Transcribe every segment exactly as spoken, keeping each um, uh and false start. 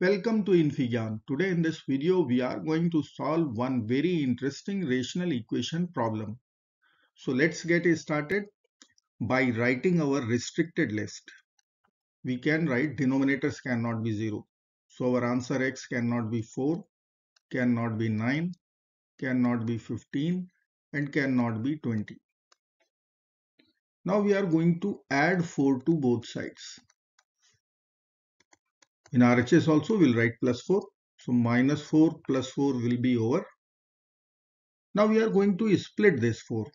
Welcome to InfyGyan. Today in this video we are going to solve one very interesting rational equation problem. So let's get started by writing our restricted list. We can write denominators cannot be zero. So our answer x cannot be four, cannot be nine, cannot be fifteen and cannot be twenty. Now we are going to add four to both sides. In R H S also we'll write plus four. So minus four plus four will be over. Now we are going to split this four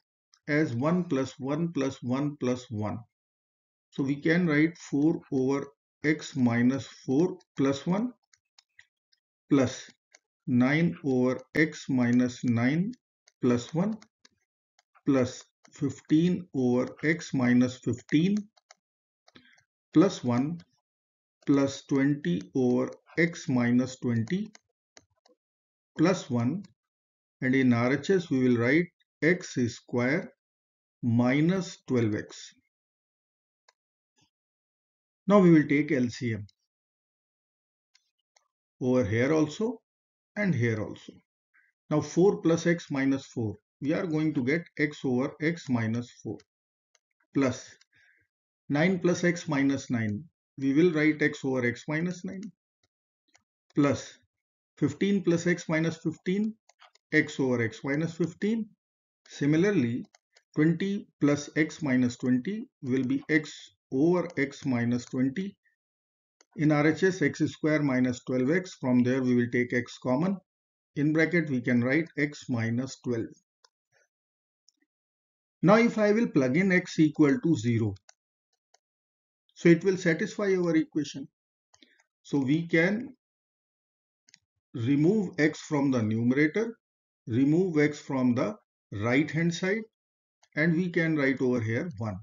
as one plus one plus one plus one. So we can write four over x minus four plus one plus nine over x minus nine plus one plus fifteen over x minus fifteen plus one plus twenty over x minus twenty plus one, and in R H S we will write x square minus twelve x. Now we will take L C M over here also and here also. Now four plus x minus four, we are going to get x over x minus four plus nine plus x minus nine. We will write x over x minus nine plus fifteen plus x minus fifteen, x over x minus fifteen. Similarly, twenty plus x minus twenty will be x over x minus twenty. In R H S, x square minus twelve x. From there, we will take x common. In bracket, we can write x minus twelve. Now, if I will plug in x equal to zero, so it will satisfy our equation. So we can remove x from the numerator, remove x from the right hand side, and we can write over here one.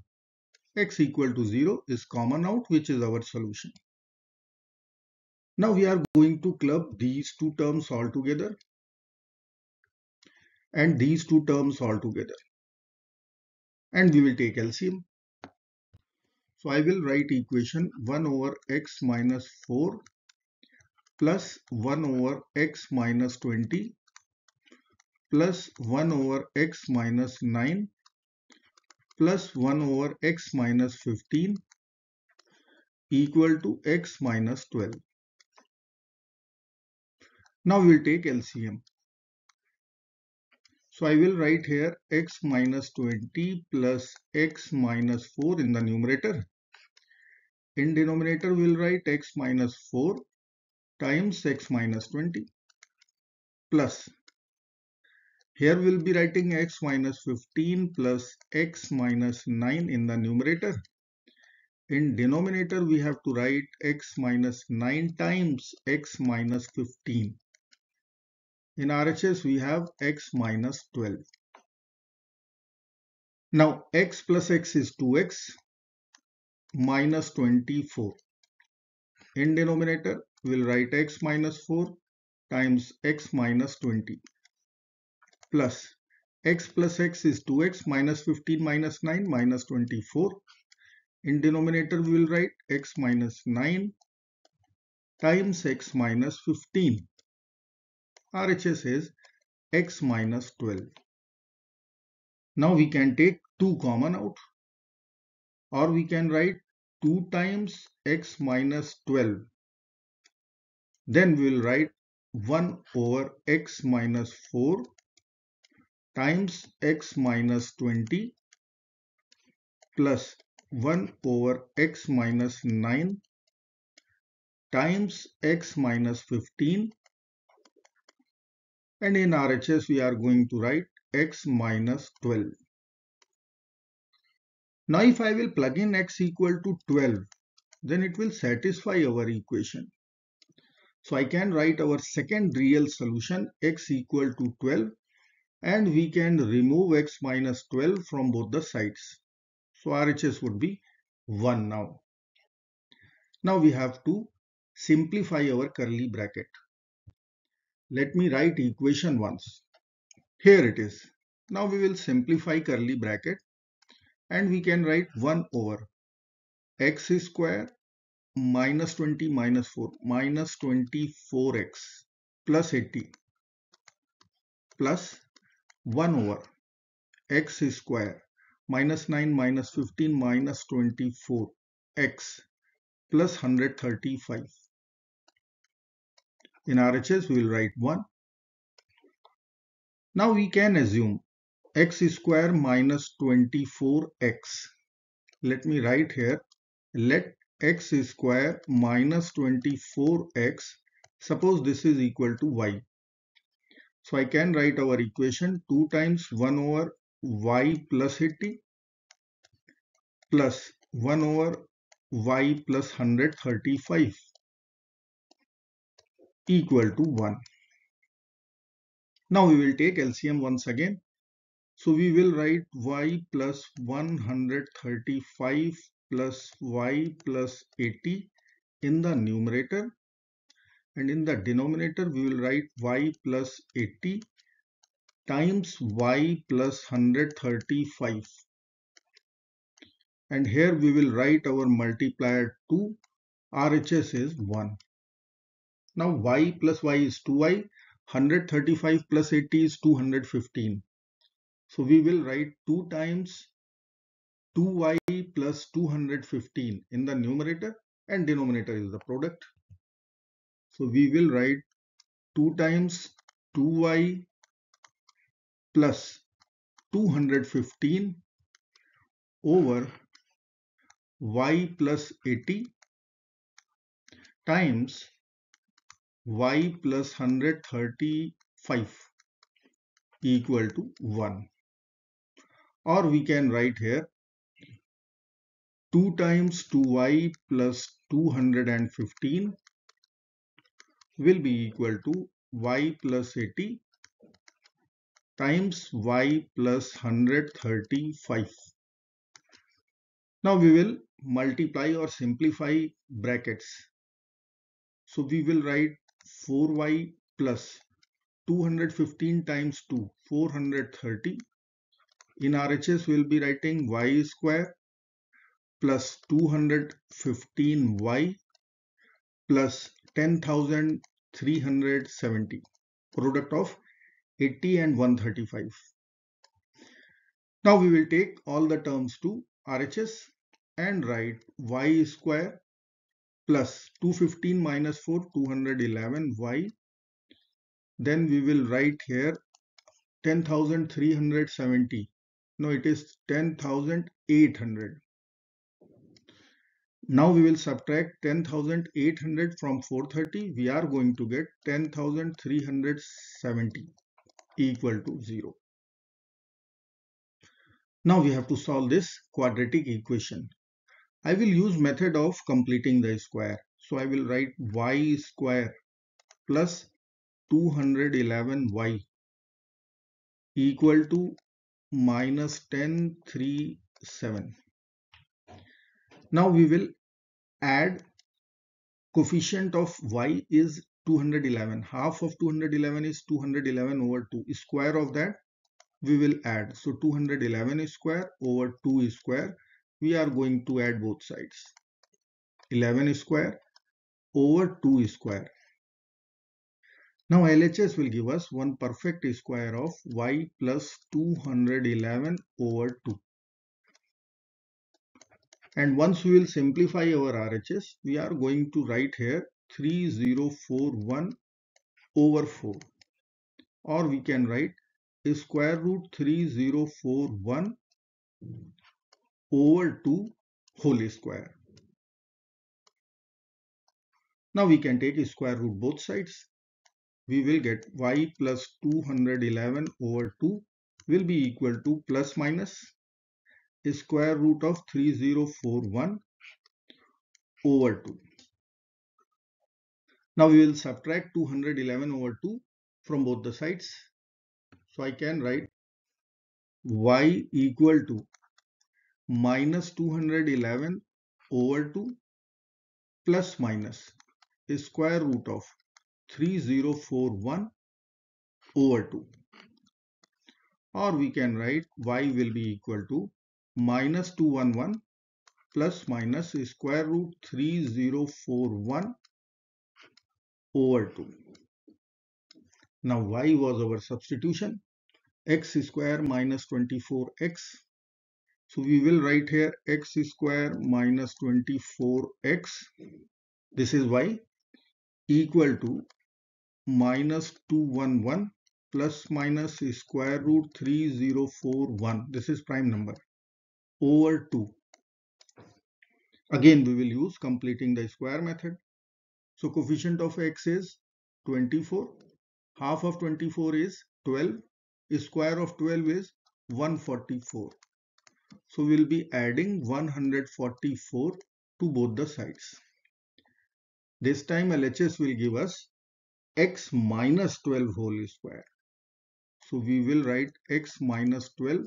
X equal to zero is common out, which is our solution. Now we are going to club these two terms all together and these two terms all together. And we will take L C M. So I will write equation one over x minus four plus one over x minus twenty plus one over x minus nine plus one over x minus fifteen equal to x minus twelve. Now we will take L C M. So I will write here x minus twenty plus x minus four in the numerator. In denominator we will write x minus four times x minus twenty plus, here we will be writing x minus fifteen plus x minus nine in the numerator. In denominator we have to write x minus nine times x minus fifteen. In R H S we have x minus twelve. Now x plus x is two x minus twenty-four. In denominator we will write x minus four times x minus twenty plus x plus x is two x minus fifteen minus nine minus twenty-four. In denominator we will write x minus nine times x minus fifteen. R H S is x minus twelve. Now we can take two common out, or we can write two times x minus twelve. Then we will write one over x minus four times x minus twenty plus one over x minus nine times x minus fifteen. And in R H S we are going to write x minus twelve. Now if I will plug in x equal to twelve, then it will satisfy our equation. So I can write our second real solution x equal to twelve, and we can remove x minus twelve from both the sides. So R H S would be one now. Now we have to simplify our curly bracket. Let me write equation once. Here it is. Now we will simplify curly bracket and we can write one over x square minus twenty minus four, minus twenty-four x plus eighty plus one over x square minus nine minus fifteen minus twenty-four x plus one hundred thirty-five. In R H S we will write one. Now we can assume x square minus twenty-four x. Let me write here, let x square minus twenty-four x, suppose this is equal to y. So I can write our equation two times one over y plus eighty plus one over y plus one hundred thirty-five equal to one. Now we will take L C M once again. So we will write y plus one hundred thirty-five plus y plus eighty in the numerator, and in the denominator we will write y plus eighty times y plus one hundred thirty-five, and here we will write our multiplier two. R H S is one. Now y plus y is two y, one hundred thirty-five plus eighty is two hundred fifteen. So we will write two times two y plus two hundred fifteen in the numerator, and denominator is the product. So we will write two times two y plus two hundred fifteen over y plus eighty times y plus one hundred thirty-five equal to one. Or we can write here two times two y plus two hundred fifteen will be equal to y plus eighty times y plus one hundred thirty-five. Now we will multiply or simplify brackets. So we will write four y plus two hundred fifteen times two, four hundred thirty. In R H S we will be writing y square plus two hundred fifteen y plus ten thousand three hundred seventy, product of eighty and one hundred thirty-five. Now we will take all the terms to R H S and write y square plus two hundred fifteen minus four, two hundred eleven y. Then we will write here ten thousand three hundred seventy. No, it is ten thousand eight hundred. Now we will subtract ten thousand eight hundred from four hundred thirty. We are going to get ten thousand three hundred seventy equal to zero. Now we have to solve this quadratic equation. I will use method of completing the square. So I will write y square plus two hundred eleven y equal to minus ten thousand three hundred seventy. Now we will add coefficient of y is two hundred eleven. Half of two hundred eleven is two hundred eleven over two. Square of that we will add. So two hundred eleven square over two square. We are going to add both sides. eleven square over two square. Now L H S will give us one perfect square of y plus two hundred eleven over two. And once we will simplify our R H S, we are going to write here three thousand forty-one over four. Or we can write square root three thousand forty-one over two whole square. Now we can take square root both sides. We will get y plus two hundred eleven over two will be equal to plus minus square root of three thousand forty-one over two. Now we will subtract two hundred eleven over two from both the sides. So I can write y equal to minus two hundred eleven over two plus minus square root of three thousand forty-one over two. Or we can write y will be equal to minus two hundred eleven plus minus square root three thousand forty-one over two. Now y was our substitution, x square minus twenty-four x. So we will write here x square minus twenty-four x, this is y, equal to minus two hundred eleven plus minus square root three thousand forty-one, this is prime number, over two. Again we will use completing the square method. So coefficient of x is twenty-four, half of twenty-four is twelve, square of twelve is one hundred forty-four. So we will be adding one hundred forty-four to both the sides. This time L H S will give us x minus twelve whole square. So we will write x minus twelve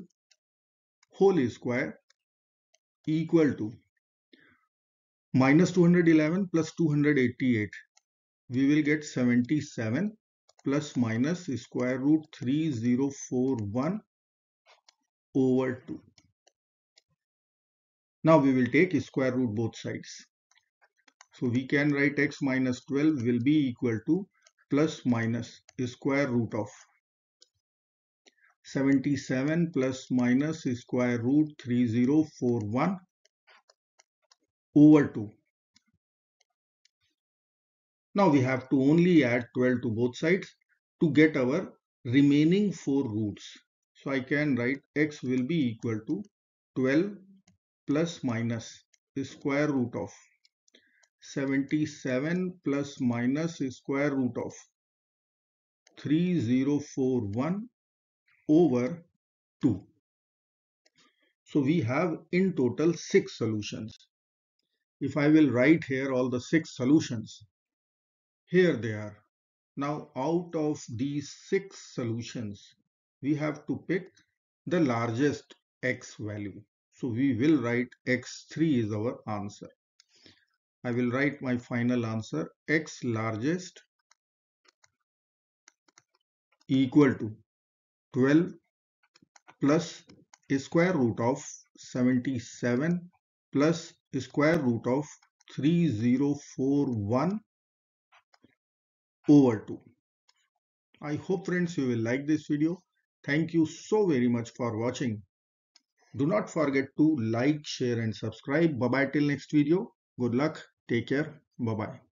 whole square equal to minus two hundred eleven plus two hundred eighty-eight. We will get seventy-seven plus minus square root three thousand forty-one over two. Now we will take square root both sides. So we can write x minus twelve will be equal to plus minus square root of seventy-seven plus minus square root three thousand forty-one over two. Now we have to only add twelve to both sides to get our remaining four roots. So I can write x will be equal to twelve plus minus square root of seventy-seven plus minus square root of three thousand forty-one over two. So we have in total six solutions. If I will write here all the six solutions, here they are. Now out of these six solutions, we have to pick the largest x value. So we will write x three is our answer. I will write my final answer x largest equal to twelve plus square root of seventy-seven plus square root of three thousand forty-one over two. I hope friends you will like this video. Thank you so very much for watching. Do not forget to like, share and subscribe. Bye bye till next video. Good luck. Take care. Bye bye.